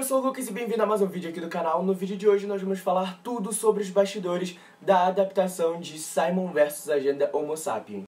eu sou o Lucas e bem-vindo a mais um vídeo aqui do canal. No vídeo de hoje nós vamos falar tudo sobre os bastidores da adaptação de Simon vs a Agenda Homo Sapiens.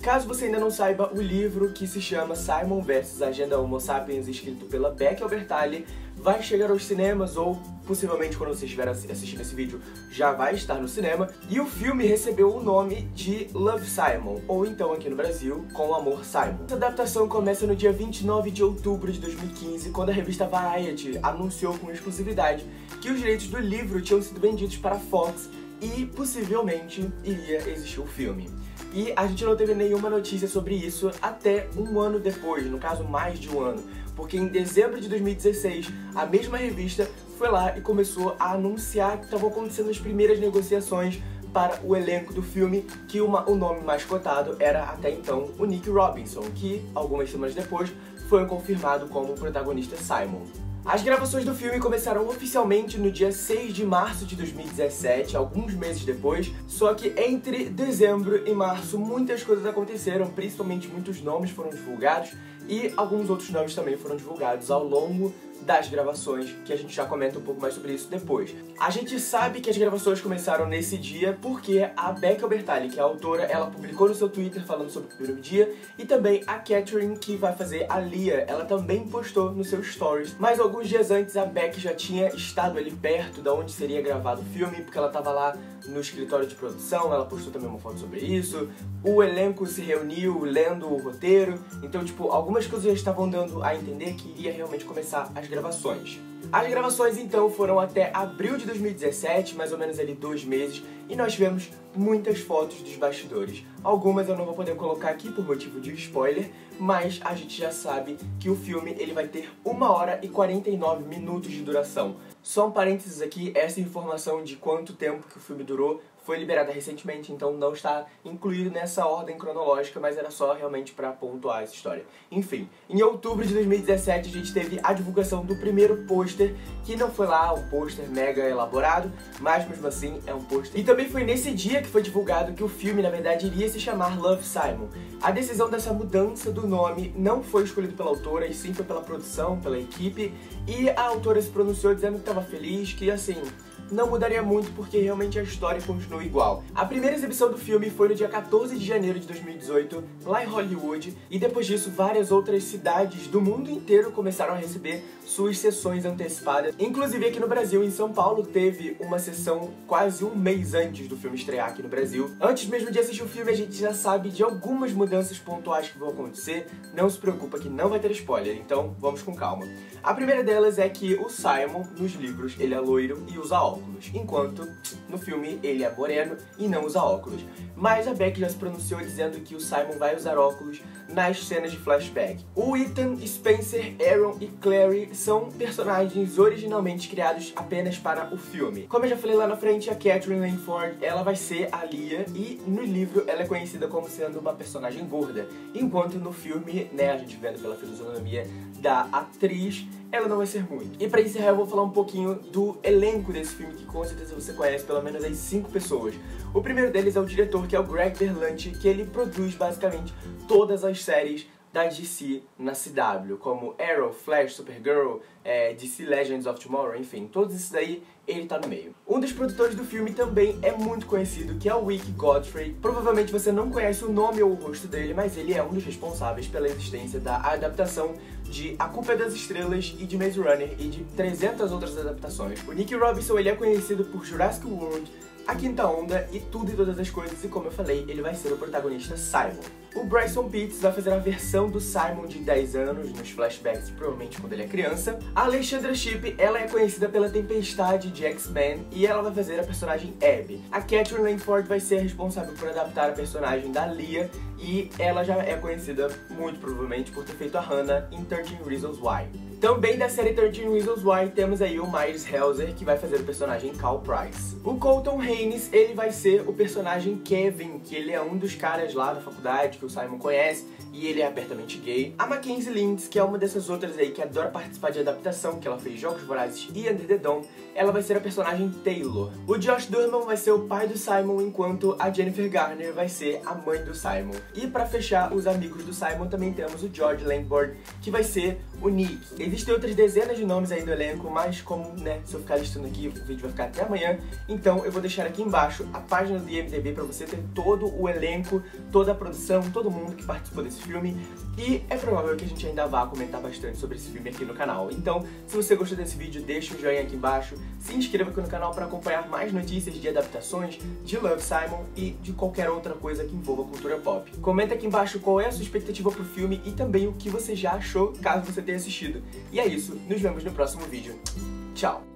Caso você ainda não saiba, o livro que se chama Simon vs a Agenda Homo Sapiens, escrito pela Becky Albertalli, vai chegar aos cinemas, ou possivelmente quando você estiver assistindo esse vídeo já vai estar no cinema, e o filme recebeu o nome de Love, Simon, ou então aqui no Brasil, Com Amor, Simon. Essa adaptação começa no dia 29 de outubro de 2015, quando a revista Variety anunciou com exclusividade que os direitos do livro tinham sido vendidos para a Fox e possivelmente iria existir o filme. E a gente não teve nenhuma notícia sobre isso até um ano depois, no caso mais de um ano, porque em dezembro de 2016, a mesma revista foi lá e começou a anunciar que estavam acontecendo as primeiras negociações para o elenco do filme, que o nome mais cotado era até então o Nick Robinson, que algumas semanas depois foi confirmado como o protagonista Simon. As gravações do filme começaram oficialmente no dia 6 de março de 2017, alguns meses depois, só que entre dezembro e março muitas coisas aconteceram, principalmente muitos nomes foram divulgados e alguns outros nomes também foram divulgados ao longo das gravações, que a gente já comenta um pouco mais sobre isso depois. A gente sabe que as gravações começaram nesse dia porque a Becky Albertalli, que é a autora, ela publicou no seu Twitter falando sobre o primeiro dia, e também a Katherine, que vai fazer a Lia, ela também postou no seu Stories. Mas alguns dias antes a Becky já tinha estado ali perto da onde seria gravado o filme, porque ela estava lá no escritório de produção, ela postou também uma foto sobre isso, o elenco se reuniu lendo o roteiro, então tipo, algumas coisas já estavam dando a entender que iria realmente começar as gravações. As gravações então foram até abril de 2017, mais ou menos ali 2 meses, e nós tivemos muitas fotos dos bastidores. Algumas eu não vou poder colocar aqui por motivo de spoiler, mas a gente já sabe que o filme ele vai ter 1h e 49 minutos de duração. Só um parênteses aqui, essa informação de quanto tempo que o filme durou foi liberada recentemente, então não está incluído nessa ordem cronológica, mas era só realmente para pontuar essa história. Enfim, em outubro de 2017 a gente teve a divulgação do primeiro pôster, que não foi lá um pôster mega elaborado, mas mesmo assim é um pôster. E também foi nesse dia que foi divulgado que o filme na verdade iria se chamar Love, Simon. A decisão dessa mudança do nome não foi escolhida pela autora, e sim foi pela produção, pela equipe, e a autora se pronunciou dizendo que estava feliz, que assim, não mudaria muito porque realmente a história continua igual. A primeira exibição do filme foi no dia 14 de janeiro de 2018, lá em Hollywood, e depois disso várias outras cidades do mundo inteiro começaram a receber suas sessões antecipadas. Inclusive aqui no Brasil, em São Paulo, teve uma sessão quase um mês antes do filme estrear aqui no Brasil. Antes mesmo de assistir o filme, a gente já sabe de algumas mudanças pontuais que vão acontecer, não se preocupa que não vai ter spoiler, então vamos com calma. A primeira delas é que o Simon, nos livros, ele é loiro e usa óculos, enquanto no filme ele é moreno e não usa óculos. Mas a Becky já se pronunciou dizendo que o Simon vai usar óculos nas cenas de flashback. O Ethan, Spencer, Aaron e Clary são personagens originalmente criados apenas para o filme. Como eu já falei lá na frente, a Katherine Langford, ela vai ser a Lia, e no livro ela é conhecida como sendo uma personagem gorda, enquanto no filme, né, a gente vendo pela fisionomia da atriz, ela não vai ser muito. E pra encerrar eu vou falar um pouquinho do elenco desse filme, que com certeza você conhece pelo menos as 5 pessoas. O primeiro deles é o diretor, que é o Greg Berlanti, que ele produz basicamente todas as séries da DC na CW, como Arrow, Flash, Supergirl, DC Legends of Tomorrow, enfim, todos esses daí ele tá no meio. Um dos produtores do filme também é muito conhecido, que é o Wick Godfrey. Provavelmente você não conhece o nome ou o rosto dele, mas ele é um dos responsáveis pela existência da adaptação de A Culpa é das Estrelas e de Maze Runner e de 300 outras adaptações. O Nick Robinson, ele é conhecido por Jurassic World, A Quinta Onda e Tudo e Todas as Coisas, e como eu falei, ele vai ser o protagonista Simon. O Bryson Pitts vai fazer a versão do Simon de 10 anos, nos flashbacks, provavelmente quando ele é criança. A Alexandra Shipp, ela é conhecida pela Tempestade de X-Men, e ela vai fazer a personagem Abby. A Katherine Langford vai ser responsável por adaptar a personagem da Lia, e ela já é conhecida, muito provavelmente, por ter feito a Hannah em 13 Reasons Why. Também da série 13 Reasons Why temos aí o Miles Helzer, que vai fazer o personagem Cal Price. O Colton Haynes, ele vai ser o personagem Kevin, que ele é um dos caras lá da faculdade que o Simon conhece, e ele é abertamente gay. A Mackenzie Linds, que é uma dessas outras aí que adora participar de adaptação, que ela fez Jogos Vorazes e Under the Dom, ela vai ser a personagem Taylor. O Josh Durman vai ser o pai do Simon, enquanto a Jennifer Garner vai ser a mãe do Simon. E pra fechar, os amigos do Simon, também temos o George Lamborn, que vai ser o Nick. Existem outras dezenas de nomes aí no elenco, mas como, né, se eu ficar listando aqui, o vídeo vai ficar até amanhã, então eu vou deixar aqui embaixo a página do IMDb pra você ter todo o elenco, toda a produção, todo mundo que participou desse filme, e é provável que a gente ainda vá comentar bastante sobre esse filme aqui no canal. Então, se você gostou desse vídeo, deixa um joinha aqui embaixo, se inscreva aqui no canal para acompanhar mais notícias de adaptações, de Love, Simon e de qualquer outra coisa que envolva cultura pop. Comenta aqui embaixo qual é a sua expectativa pro filme e também o que você já achou, caso você tenha assistido. E é isso, nos vemos no próximo vídeo. Tchau!